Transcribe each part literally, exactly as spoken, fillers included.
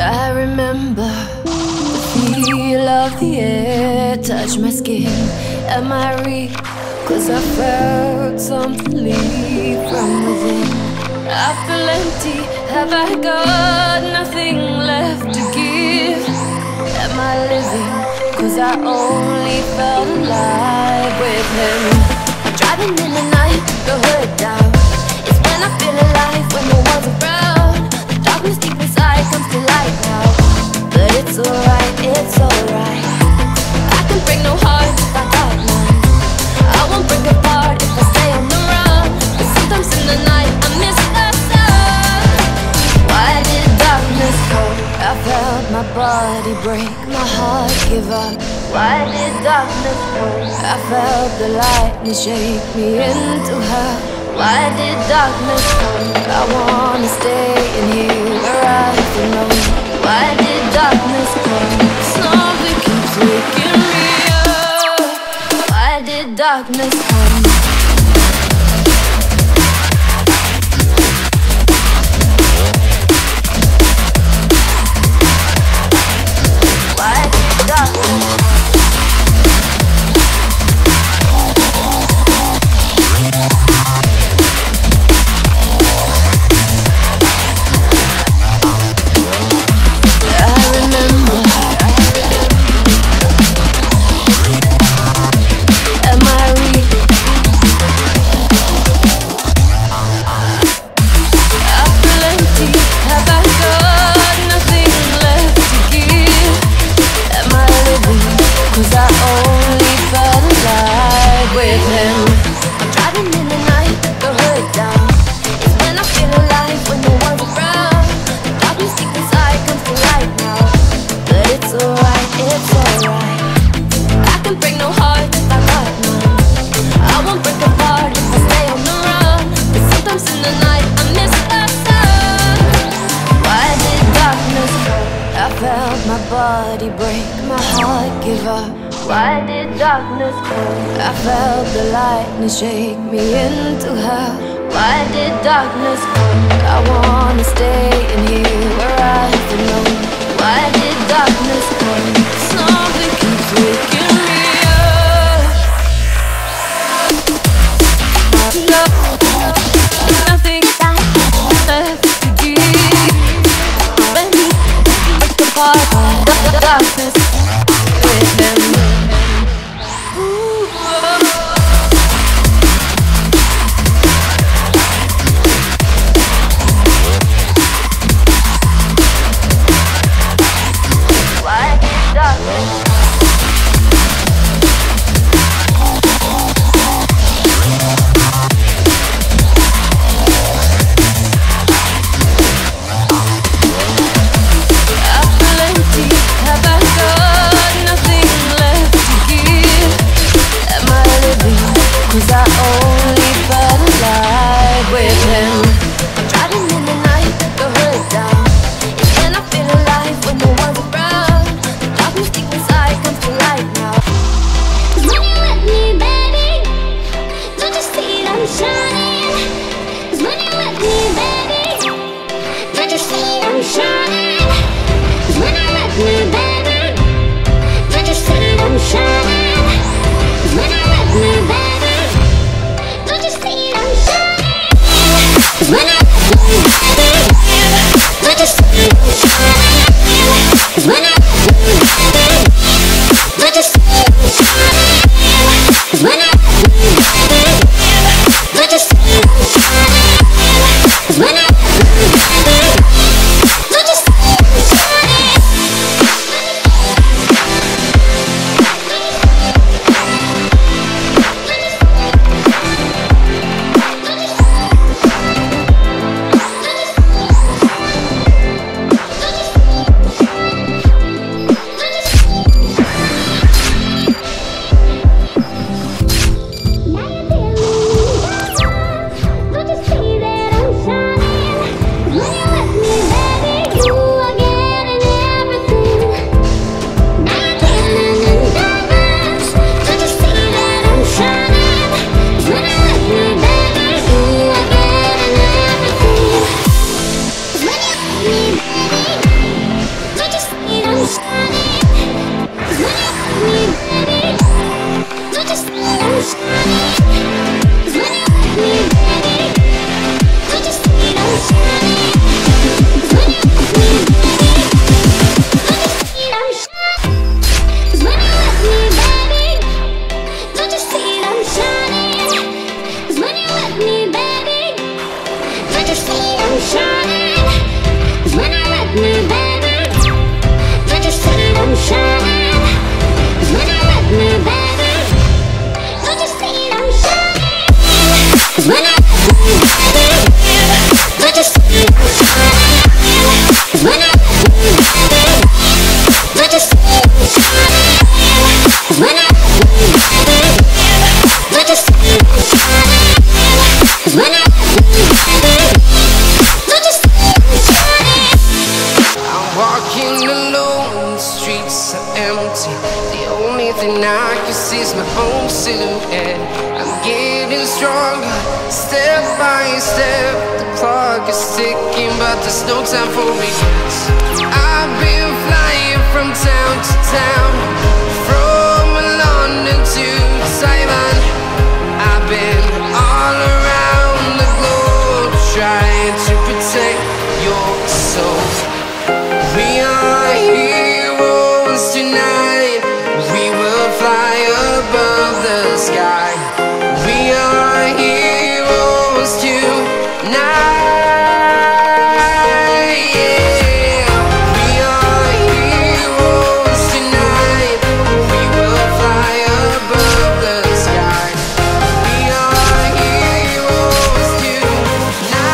I remember the feel of the air touch my skin and my reach, cause I felt something leave from within. I feel empty, have I got nothing left to give? Am I living? Cause I only felt alive with him. Driving in the night, the hood down. It's when I feel alive, when the world's around. The darkness deep inside comes to light now. But it's alright, it's alright. I can break no heart if I got none. I won't break apart if I stay on the run. But sometimes in the night I miss the sun. Why did darkness come? I felt my body break, my heart give up. Why did darkness come? I felt the lightning shake me into her. Why did darkness come? I wanna stay in here where I belong. Why did darkness come? Slowly keeps waking me up. Why did darkness come? Why did darkness come? I felt the lightning shake me into her. Why did darkness come? I wanna stay in here where I belong. Why did darkness come? Something keeps waking me up. Love, nothing left to give. Let me break apart the darkness with them. Have I got Walking alone, the streets are empty. The only thing I can see is my own silhouette. I'm getting stronger, step by step. The clock is ticking, but there's no time for regrets. I've been flying from town to town, from London to Taiwan. I've been all around the globe, trying to protect your soul. We are heroes tonight. We will fly above the sky. We are heroes tonight. Yeah. We are heroes tonight. We will fly above the sky. We are heroes tonight. Yeah.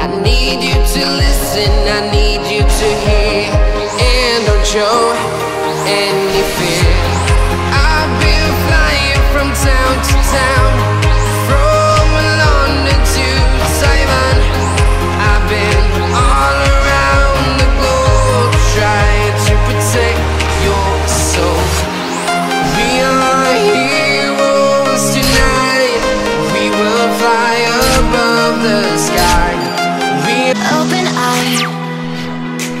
I need you to listen, I need you to hear, and don't show any fear. I've been flying from town to town, from London to Taiwan. I've been all around the globe, trying to protect your soul. We are heroes tonight, we will fly above the sky. Open eye,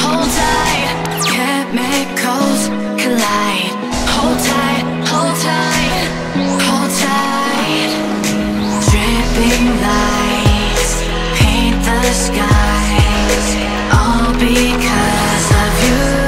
hold tight, chemicals collide. Hold tight, hold tight, hold tight. Dripping lights paint the skies, all because of you.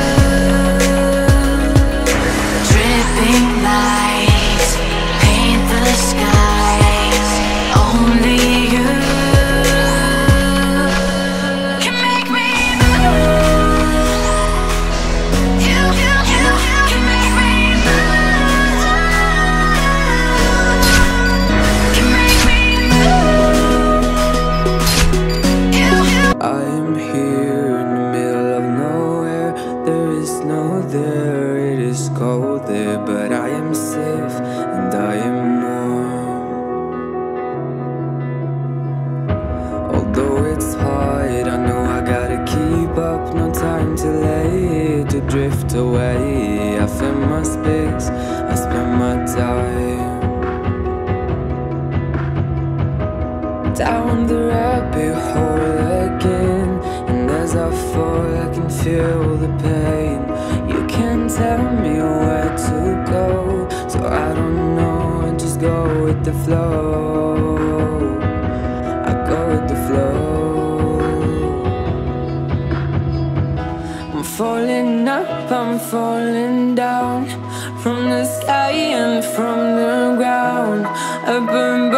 Away, I found my space, I spent my time down the rabbit hole again. And as I fall, I can feel the pain. You can't tell me where to go, so I don't know, I just go with the flow. I go with the flow. I'm falling up, I'm falling down from the sky and from the ground. I've been